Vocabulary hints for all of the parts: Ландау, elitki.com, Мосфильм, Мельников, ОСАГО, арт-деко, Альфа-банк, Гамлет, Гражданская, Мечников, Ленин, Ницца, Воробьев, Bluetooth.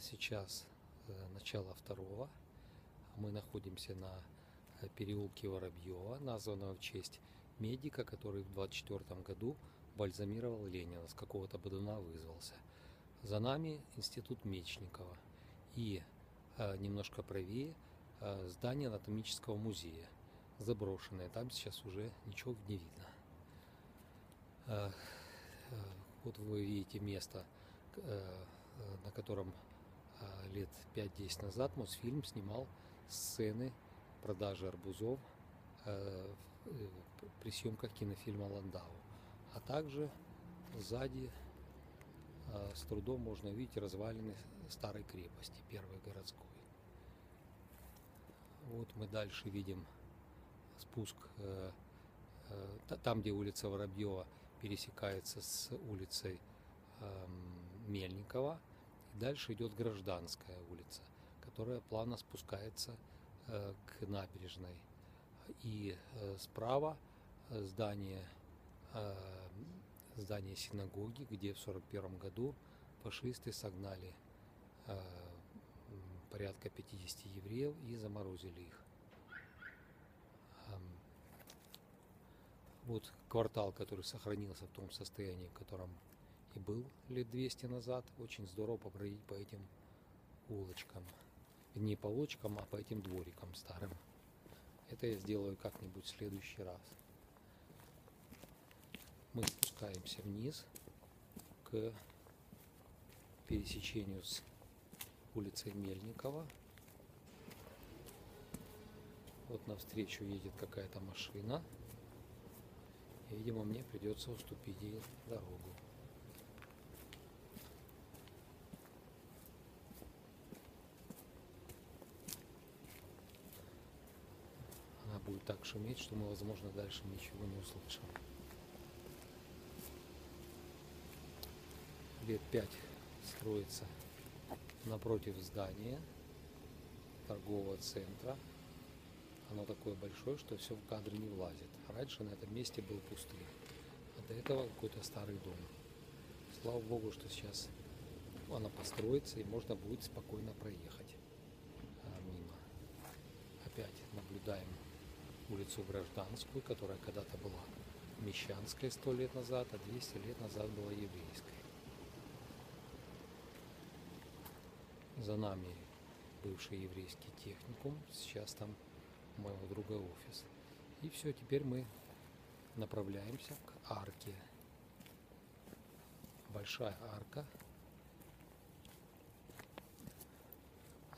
Сейчас начало второго. Мы находимся на переулке Воробьева, названного в честь медика, который в 1924 году бальзамировал Ленина, с какого-то бодуна вызвался. За нами институт Мечникова и немножко правее здание анатомического музея, заброшенное, там сейчас уже ничего не видно. Вот вы видите место, на котором лет 5-10 назад Мосфильм снимал сцены продажи арбузов при съемках кинофильма «Ландау». А также сзади с трудом можно увидеть развалины старой крепости, первой городской. Вот мы дальше видим спуск, там где улица Воробьева пересекается с улицей Мельникова. И дальше идет Гражданская улица, которая плавно спускается к набережной. И справа здание синагоги, где в 1941 году фашисты согнали порядка 50 евреев и заморозили их. Вот квартал, который сохранился в том состоянии, в котором и был лет 200 назад. Очень здорово побродить по этим улочкам. Не по улочкам, а по этим дворикам старым. Это я сделаю как-нибудь в следующий раз. Мы спускаемся вниз к пересечению с улицей Мельникова. Вот навстречу едет какая-то машина. И, видимо, мне придется уступить ей дорогу. Она будет так шуметь, что мы, возможно, дальше ничего не услышим. Лет 5 строится напротив здания торгового центра. Оно такое большое, что все в кадры не влазит. Раньше на этом месте был пустырь, а до этого какой-то старый дом. Слава богу, что сейчас она построится и можно будет спокойно проехать мимо. Опять наблюдаем улицу Гражданскую, которая когда-то была Мещанской 100 лет назад, а 200 лет назад была Еврейской. За нами бывший еврейский техникум, сейчас там моего друга офис. И все, теперь мы направляемся к арке. Большая арка,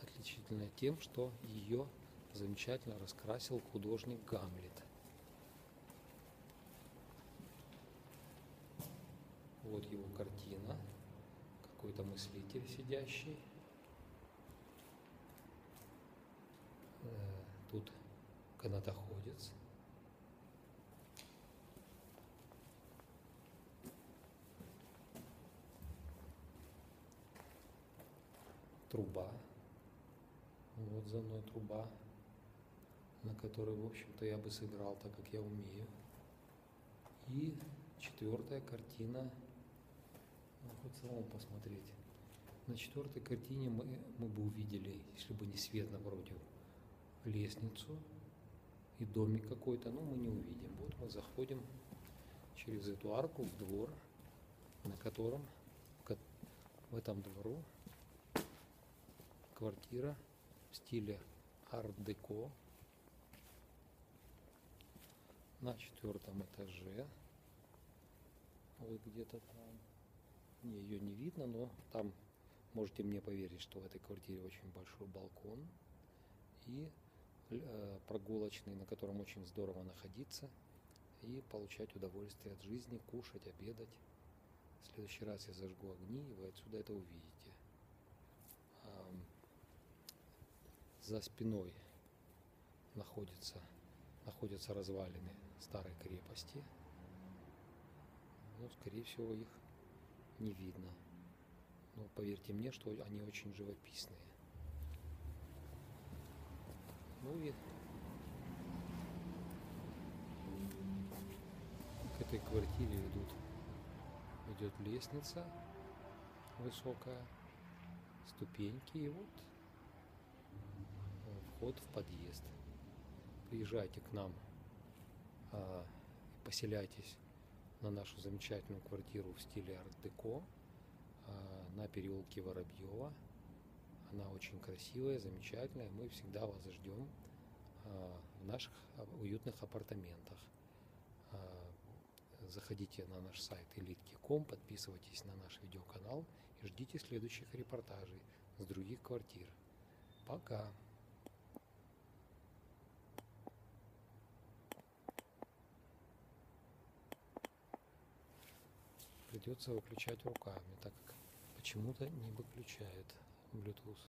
отличительная тем, что ее замечательно раскрасил художник Гамлет. Вот его картина, какой-то мыслитель сидящий. Тут канатоходец. Труба. Вот за мной труба, на которой, в общем-то, я бы сыграл, так как я умею. И четвертая картина. Ну, хоть самому посмотреть. На четвертой картине мы бы увидели, если бы не свет напротив, лестницу и домик какой-то, но мы не увидим. Вот мы заходим через эту арку в двор, на котором в этом двору квартира в стиле арт-деко на 4-м этаже. Вот где-то там. Мне ее не видно, но там можете мне поверить, что в этой квартире очень большой балкон и прогулочный, на котором очень здорово находиться и получать удовольствие от жизни, кушать, обедать. В следующий раз я зажгу огни, и вы отсюда это увидите. За спиной находятся развалины старой крепости, но, скорее всего, их не видно. Но поверьте мне, что они очень живописные. Ну и к этой квартире идет лестница высокая ступеньки и вот вход в подъезд. Приезжайте к нам, поселяйтесь на нашу замечательную квартиру в стиле арт-деко на переулке Воробьева. Она очень красивая, замечательная. Мы всегда вас ждем в наших уютных апартаментах. Заходите на наш сайт elitki.com, подписывайтесь на наш видеоканал и ждите следующих репортажей с других квартир. Пока! Придется выключать руками, так как почему-то не выключает Bluetooth.